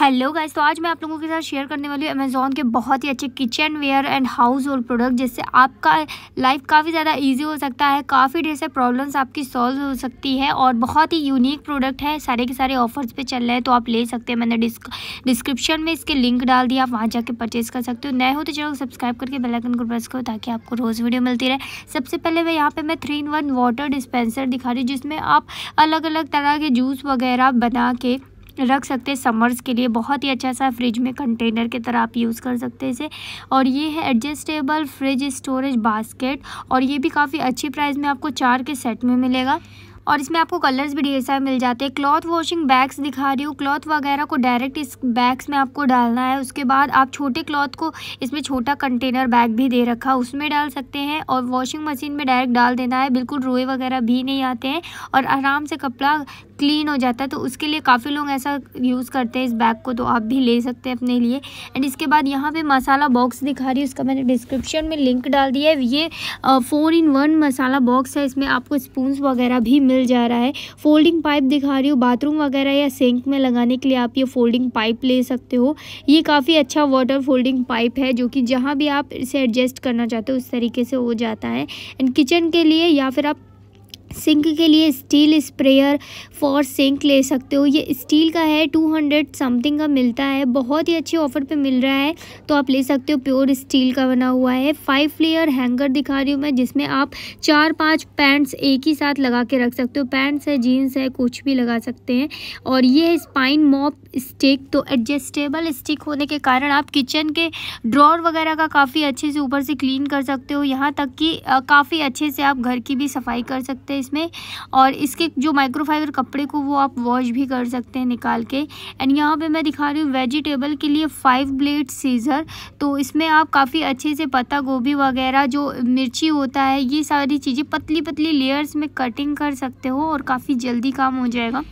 Hello guys, तो आज मैं आप लोगों के साथ शेयर करने वाली हूँ अमेज़ॉन के बहुत ही अच्छे kitchenware and household product, जिससे आपका लाइफ काफ़ी ज़्यादा इजी हो सकता है, काफ़ी ढेर से प्रॉब्लम्स आपकी सॉल्व हो सकती है और बहुत ही यूनिक प्रोडक्ट है। सारे के सारे ऑफर्स पे चल रहे हैं तो आप ले सकते हैं। मैंने डिस्क्रिप्शन में इसके लिंक डाल दिया, आप वहाँ जाके परचेज़ कर सकते हो। नए हो तो चलो सब्सक्राइब करके बेल आइकन को प्रेस करो ताकि आपको रोज़ वीडियो मिलती रहे। सबसे पहले मैं यहाँ पर 3-in-1 वाटर डिस्पेंसर दिखा रही हूँ, जिसमें आप अलग अलग तरह के जूस वगैरह बना के रख सकते हैं। समर्स के लिए बहुत ही अच्छा सा फ्रिज में कंटेनर की तरह आप यूज़ कर सकते हैं इसे। और ये है एडजस्टेबल फ्रिज स्टोरेज बास्केट, और ये भी काफ़ी अच्छी प्राइस में आपको 4 के सेट में मिलेगा। और इसमें आपको कलर्स भी ढेर सारे मिल जाते हैं। क्लॉथ वॉशिंग बैग्स दिखा रही हूँ, क्लॉथ वगैरह को डायरेक्ट इस बैग्स में आपको डालना है। उसके बाद आप छोटे क्लॉथ को, इसमें छोटा कंटेनर बैग भी दे रखा, उसमें डाल सकते हैं और वॉशिंग मशीन में डायरेक्ट डाल देना है। बिल्कुल रोए वगैरह भी नहीं आते हैं और आराम से कपड़ा क्लीन हो जाता है। तो उसके लिए काफ़ी लोग ऐसा यूज़ करते हैं इस बैग को, तो आप भी ले सकते हैं अपने लिए। एंड इसके बाद यहाँ पर मसाला बॉक्स दिखा रही हूँ, उसका मैंने डिस्क्रिप्शन में लिंक डाल दिया है। ये 4-in-1 मसाला बॉक्स है, इसमें आपको स्पून्स वगैरह भी मिल जा रहा है। फोल्डिंग पाइप दिखा रही हूँ, बाथरूम वगैरह या सिंक में लगाने के लिए आप ये फोल्डिंग पाइप ले सकते हो। ये काफ़ी अच्छा वाटर फोल्डिंग पाइप है, जो कि जहाँ भी आप इसे एडजस्ट करना चाहते हो उस तरीके से हो जाता है। एंड किचन के लिए या फिर आप सिंक के लिए स्टील स्प्रेयर फॉर सिंक ले सकते हो। ये स्टील का है, 200 समथिंग का मिलता है, बहुत ही अच्छे ऑफर पे मिल रहा है, तो आप ले सकते हो। प्योर स्टील का बना हुआ है। 5 लेयर हैंगर दिखा रही हूँ मैं, जिसमें आप 4-5 पैंट्स एक ही साथ लगा के रख सकते हो। पैंट्स है, जीन्स है, कुछ भी लगा सकते हैं। और ये है स्पाइन मॉप स्टिक, तो एडजस्टेबल स्टिक होने के कारण आप किचन के ड्रॉर वगैरह का काफ़ी अच्छे से ऊपर से क्लीन कर सकते हो, यहाँ तक कि काफ़ी अच्छे से आप घर की भी सफाई कर सकते हैं इसमें। और इसके जो माइक्रोफाइबर कपड़े को वो आप वॉश भी कर सकते हैं निकाल के। एंड यहाँ पे मैं दिखा रही हूँ वेजिटेबल के लिए 5 ब्लेड सीजर, तो इसमें आप काफ़ी अच्छे से पत्ता गोभी वगैरह, जो मिर्ची होता है, ये सारी चीज़ें पतली पतली लेयर्स में कटिंग कर सकते हो और काफ़ी जल्दी काम हो जाएगा।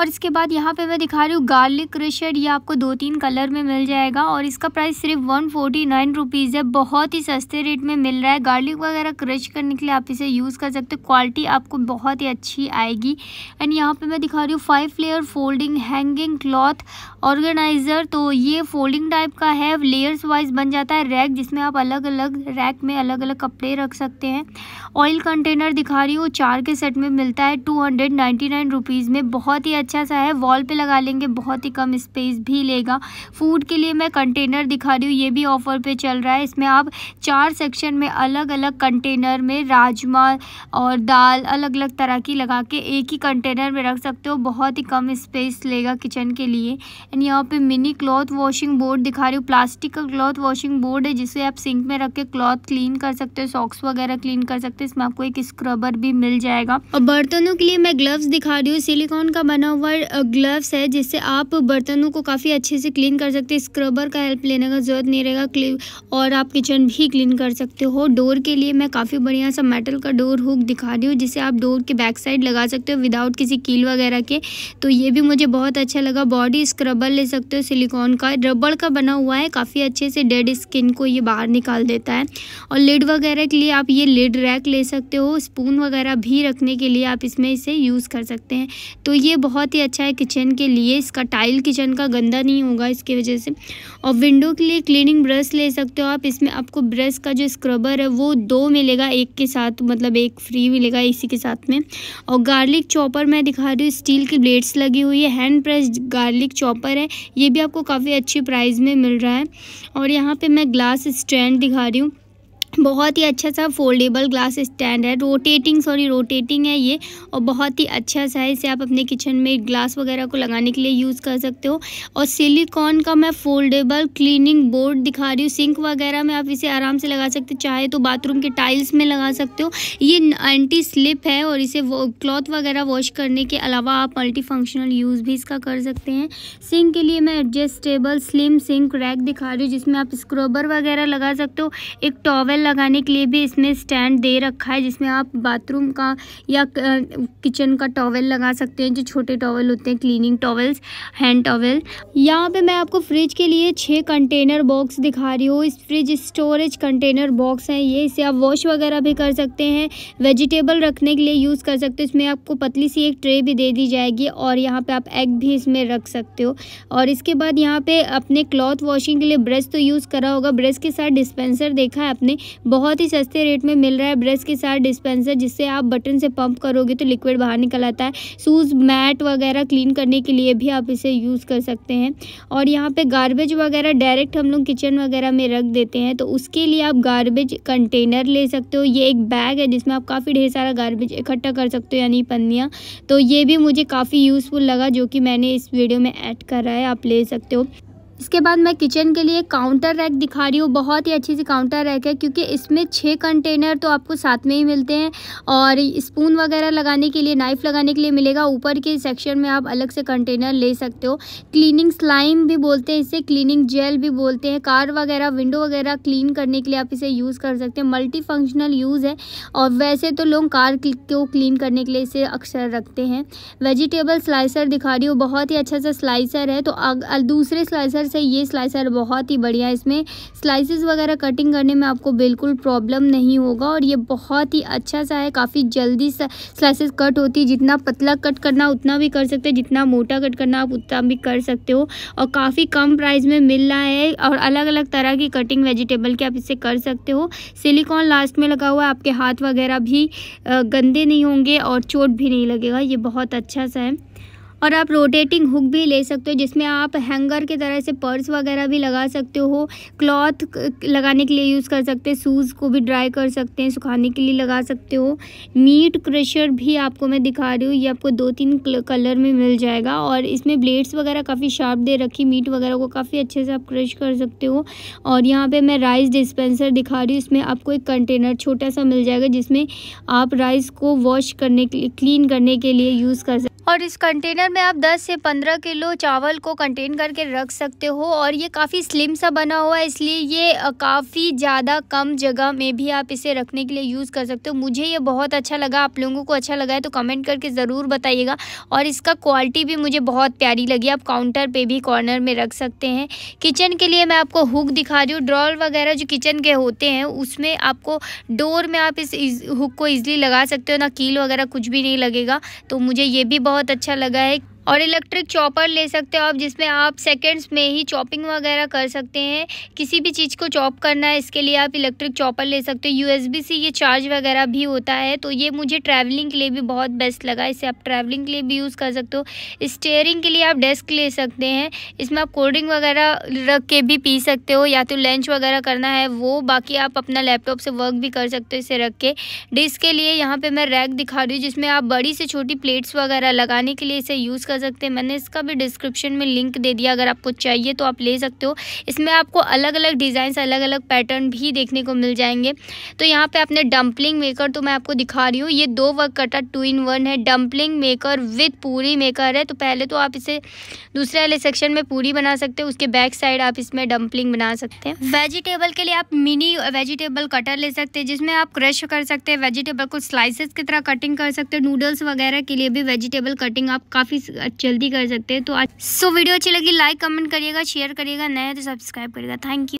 और इसके बाद यहाँ पे मैं दिखा रही हूँ गार्लिक क्रशर, ये आपको 2-3 कलर में मिल जाएगा और इसका प्राइस सिर्फ 149 रुपीज़ है, बहुत ही सस्ते रेट में मिल रहा है। गार्लिक वगैरह क्रश करने के लिए आप इसे यूज़ कर सकते हो, क्वालिटी आपको बहुत ही अच्छी आएगी। एंड यहाँ पे मैं दिखा रही हूँ 5 layer folding hanging cloth organiser, तो ये फोल्डिंग टाइप का है, लेयर्स वाइज बन जाता है रैक, जिसमें आप अलग अलग रैक में अलग अलग कपड़े रख सकते हैं। ऑयल कंटेनर दिखा रही हूँ, 4 के सेट में मिलता है 299 रुपीज़ में, बहुत ही अच्छा सा है, वॉल पे लगा लेंगे, बहुत ही कम स्पेस भी लेगा। फूड के लिए मैं कंटेनर दिखा रही हूँ, ये भी ऑफर पे चल रहा है। इसमें आप 4 सेक्शन में अलग अलग कंटेनर में राजमा और दाल अलग अलग तरह की लगा के एक ही कंटेनर में रख सकते हो, बहुत ही कम स्पेस लेगा किचन के लिए। एंड यहाँ पे मिनी क्लॉथ वॉशिंग बोर्ड दिखा रही हूँ, प्लास्टिक का क्लॉथ वॉशिंग बोर्ड है, जिसे आप सिंक में रख के क्लॉथ क्लीन कर सकते हो, सॉक्स वगैरह क्लीन कर सकते हो। इसमें आपको एक स्क्रबर भी मिल जाएगा। और बर्तनों के लिए मैं ग्लव्स दिखा रही हूँ, सिलिकॉन का बना ग्लव्स है, जिससे आप बर्तनों को काफ़ी अच्छे से क्लीन कर सकते हैं, स्क्रबर का हेल्प लेने का जरूरत नहीं रहेगा और आप किचन भी क्लीन कर सकते हो। डोर के लिए मैं काफ़ी बढ़िया सा मेटल का डोर हुक दिखा रही हूँ, जिसे आप डोर के बैक साइड लगा सकते हो विदाउट किसी कील वगैरह के, तो ये भी मुझे बहुत अच्छा लगा। बॉडी स्क्रबर ले सकते हो, सिलिकॉन का, रबड़ का बना हुआ है, काफ़ी अच्छे से डेड स्किन को ये बाहर निकाल देता है। और लिड वगैरह के लिए आप ये लिड रैक ले सकते हो, स्पून वगैरह भी रखने के लिए आप इसमें इसे यूज़ कर सकते हैं, तो ये बहुत ही अच्छा है किचन के लिए। इसका टाइल किचन का गंदा नहीं होगा इसकी वजह से। और विंडो के लिए क्लीनिंग ब्रश ले सकते हो आप, इसमें आपको ब्रश का जो स्क्रबर है वो 2 मिलेगा एक के साथ, मतलब एक फ्री मिलेगा इसी के साथ में। और गार्लिक चॉपर मैं दिखा रही हूँ, स्टील की ब्लेड्स लगी हुई है, हैंड प्रेस गार्लिक चॉपर है, ये भी आपको काफ़ी अच्छी प्राइस में मिल रहा है। और यहाँ पर मैं ग्लास स्टैंड दिखा रही हूँ, बहुत ही अच्छा सा फोल्डेबल ग्लास स्टैंड है, रोटेटिंग है ये, और बहुत ही अच्छा सा है। इसे आप अपने किचन में ग्लास वगैरह को लगाने के लिए यूज़ कर सकते हो। और सिलिकॉन का मैं फोल्डेबल क्लीनिंग बोर्ड दिखा रही हूँ, सिंक वगैरह में आप इसे आराम से लगा सकते हो, चाहे तो बाथरूम के टाइल्स में लगा सकते हो। ये एंटी स्लिप है और इसे क्लॉथ वगैरह वॉश करने के अलावा आप मल्टी फंक्शनल यूज़ भी इसका कर सकते हैं। सिंक के लिए मैं एडजस्टेबल स्लिम सिंक रैक दिखा रही हूँ, जिसमें आप स्क्रबर वगैरह लगा सकते हो, एक टॉवेल लगाने के लिए भी इसमें स्टैंड दे रखा है, जिसमें आप बाथरूम का या किचन का टॉवेल लगा सकते हैं, जो छोटे टॉवेल होते हैं, क्लीनिंग टॉवेल्स, हैंड टॉवेल। यहाँ पे मैं आपको फ्रिज के लिए 6 कंटेनर बॉक्स दिखा रही हूँ। इस फ्रिज स्टोरेज कंटेनर बॉक्स हैं ये, इसे आप वॉश वगैरह भी कर सकते हैं, वेजिटेबल रखने के लिए यूज़ कर सकते हो। इसमें आपको पतली सी एक ट्रे भी दे दी जाएगी और यहाँ पर आप एग भी इसमें रख सकते हो। और इसके बाद यहाँ पर अपने क्लॉथ वॉशिंग के लिए ब्रश तो यूज़ करा होगा, ब्रश के साथ डिस्पेंसर देखा है आपने, बहुत ही सस्ते रेट में मिल रहा है ब्रश के साथ डिस्पेंसर, जिससे आप बटन से पंप करोगे तो लिक्विड बाहर निकल आता है। शूज़ मैट वगैरह क्लीन करने के लिए भी आप इसे यूज़ कर सकते हैं। और यहाँ पे गार्बेज वगैरह डायरेक्ट हम लोग किचन वगैरह में रख देते हैं, तो उसके लिए आप गार्बेज कंटेनर ले सकते हो। ये एक बैग है जिसमें आप काफ़ी ढेर सारा गार्बेज इकट्ठा कर सकते हो, यानी पन्नियाँ। तो ये भी मुझे काफ़ी यूज़फुल लगा, जो कि मैंने इस वीडियो में ऐड करा है, आप ले सकते हो। इसके बाद मैं किचन के लिए काउंटर रैक दिखा रही हूँ। बहुत ही अच्छी सी काउंटर रैक है, क्योंकि इसमें 6 कंटेनर तो आपको साथ में ही मिलते हैं, और स्पून वगैरह लगाने के लिए, नाइफ़ लगाने के लिए मिलेगा। ऊपर के सेक्शन में आप अलग से कंटेनर ले सकते हो। क्लीनिंग स्लाइम भी बोलते हैं इसे, क्लीनिंग जेल भी बोलते हैं। कार वगैरह, विंडो वगैरह क्लीन करने के लिए आप इसे यूज़ कर सकते हैं। मल्टी फंक्शनल यूज़ है, और वैसे तो लोग कार को क्लीन करने के लिए इसे अक्सर रखते हैं। वेजिटेबल स्लाइसर दिखा रही हूँ, बहुत ही अच्छा सा स्लाइसर है। तो दूसरे स्लाइसर से ये स्लाइसर बहुत ही बढ़िया है। इसमें स्लाइसेस वगैरह कटिंग करने में आपको बिल्कुल प्रॉब्लम नहीं होगा, और ये बहुत ही अच्छा सा है। काफ़ी जल्दी स्लाइसेस कट होती है, जितना पतला कट करना उतना भी कर सकते हैं, जितना मोटा कट करना आप उतना भी कर सकते हो। और काफ़ी कम प्राइस में मिल रहा है, और अलग अलग तरह की कटिंग वेजिटेबल की आप इससे कर सकते हो। सिलिकॉन लास्ट में लगा हुआ है, आपके हाथ वगैरह भी गंदे नहीं होंगे और चोट भी नहीं लगेगा। ये बहुत अच्छा सा है। और आप रोटेटिंग हुक भी ले सकते हो, जिसमें आप हैंगर की तरह से पर्स वगैरह भी लगा सकते हो, क्लॉथ लगाने के लिए यूज़ कर सकते हैं, शूज़ को भी ड्राई कर सकते हैं, सुखाने के लिए लगा सकते हो। मीट क्रशर भी आपको मैं दिखा रही हूँ, ये आपको 2-3 कलर में मिल जाएगा, और इसमें ब्लेड्स वगैरह काफ़ी शार्प दे रखी, मीट वगैरह को काफ़ी अच्छे से आप क्रश कर सकते हो। और यहाँ पर मैं राइस डिस्पेंसर दिखा रही हूँ, इसमें आपको एक कंटेनर छोटा सा मिल जाएगा, जिसमें आप राइस को वॉश करने के लिए, क्लीन करने के लिए यूज़ कर सकते। और इस कंटेनर में आप 10 से 15 किलो चावल को कंटेन करके रख सकते हो। और ये काफ़ी स्लिम सा बना हुआ है, इसलिए ये काफ़ी ज़्यादा कम जगह में भी आप इसे रखने के लिए यूज़ कर सकते हो। मुझे ये बहुत अच्छा लगा, आप लोगों को अच्छा लगा है तो कमेंट करके ज़रूर बताइएगा। और इसका क्वालिटी भी मुझे बहुत प्यारी लगी, आप काउंटर पे भी कॉर्नर में रख सकते हैं। किचन के लिए मैं आपको हुक दिखा रही हूँ। ड्रॉल वगैरह जो किचन के होते हैं, उसमें आपको डोर में आप इस हुक को ईजिली लगा सकते हो, ना कील वगैरह कुछ भी नहीं लगेगा। तो मुझे ये भी बहुत अच्छा लगा है। और इलेक्ट्रिक चॉपर ले सकते हो आप, जिसमें आप सेकंड्स में ही चॉपिंग वगैरह कर सकते हैं। किसी भी चीज़ को चॉप करना है, इसके लिए आप इलेक्ट्रिक चॉपर ले सकते हो। USB से ये चार्ज वगैरह भी होता है, तो ये मुझे ट्रैवलिंग के लिए भी बहुत बेस्ट लगा। इसे आप ट्रैवलिंग के लिए भी यूज़ कर सकते हो। स्टीयरिंग के लिए आप डेस्क ले सकते हैं, इसमें आप कोल्ड ड्रिंक वगैरह रख के भी पी सकते हो, या तो लंच वगैरह करना है वो, बाकी आप अपना लैपटॉप से वर्क भी कर सकते हो इसे रख के। डिश के लिए यहाँ पर मैं रैक दिखा रही हूँ, जिसमें आप बड़ी से छोटी प्लेट्स वगैरह लगाने के लिए इसे यूज़ कर सकते हैं। मैंने इसका भी डिस्क्रिप्शन में लिंक दे दिया, अगर आपको चाहिए तो आप ले सकते हो। इसमें आपको अलग अलग डिज़ाइंस, अलग अलग पैटर्न भी देखने को मिल जाएंगे। तो यहाँ पे आपने डम्पलिंग मेकर तो मैं आपको दिखा रही हूँ, ये 2 वर्क कटा 2 in 1 है, dumpling maker with puri maker है। तो पहले तो आप इसे दूसरे वाले सेक्शन में पूरी बना सकते हो, उसके बैक साइड आप इसमें डम्पलिंग बना सकते हैं। वेजिटेबल के लिए आप मिनी वेजिटेबल कटर ले सकते हैं, जिसमें आप क्रश कर सकते हैं, वेजिटेबल को स्लाइसेस की तरह कटिंग कर सकते हैं। नूडल्स वगैरह के लिए भी वेजिटेबल कटिंग आप काफ़ी जल्दी कर सकते हैं। तो आज वीडियो अच्छी लगी, लाइक कमेंट करिएगा, शेयर करिएगा, नया तो सब्सक्राइब करिएगा। Thank you.